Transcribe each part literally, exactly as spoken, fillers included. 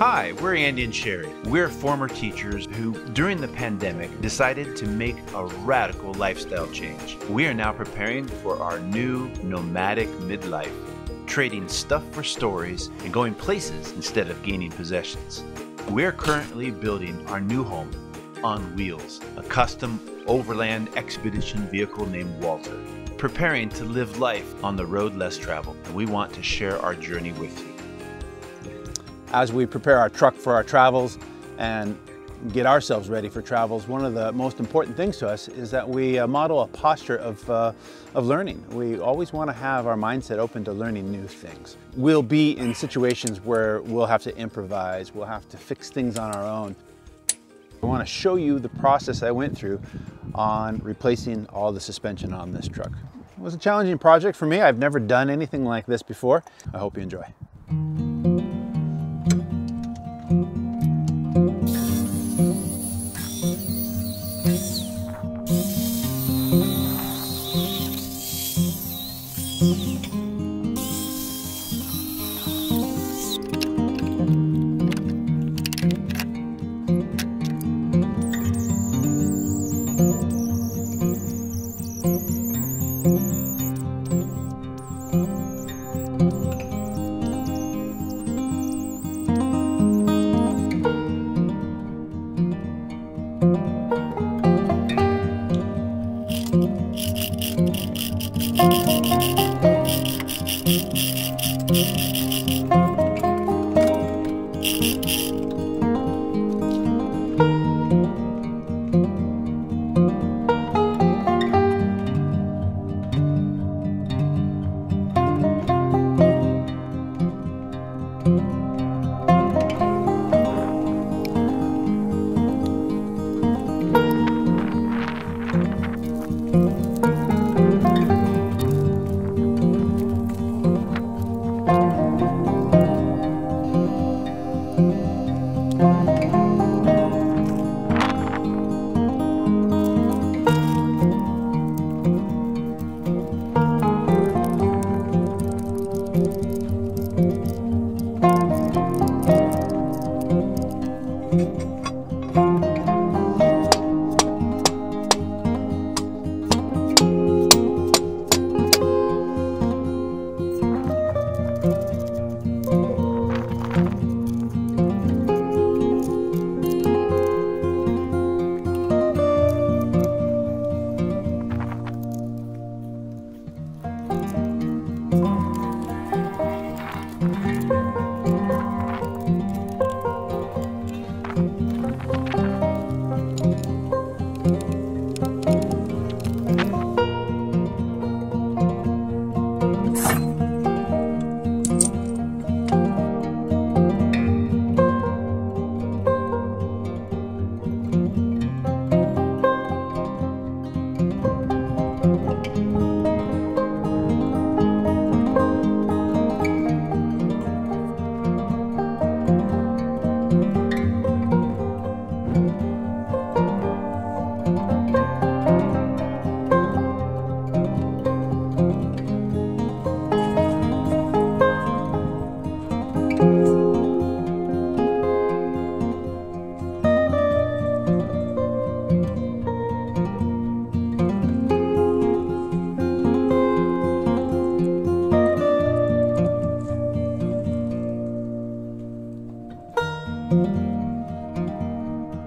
Hi, we're Andy and Sherry. We're former teachers who, during the pandemic, decided to make a radical lifestyle change. We are now preparing for our new nomadic midlife, trading stuff for stories and going places instead of gaining possessions. We're currently building our new home on wheels, a custom overland expedition vehicle named Walter, preparing to live life on the road less traveled, and we want to share our journey with you. As we prepare our truck for our travels and get ourselves ready for travels, one of the most important things to us is that we model a posture of, uh, of learning. We always want to have our mindset open to learning new things. We'll be in situations where we'll have to improvise, we'll have to fix things on our own. I want to show you the process I went through on replacing all the suspension on this truck. It was a challenging project for me. I've never done anything like this before. I hope you enjoy.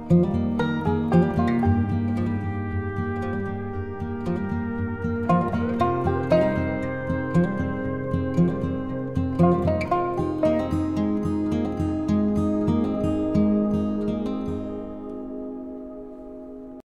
Thank you.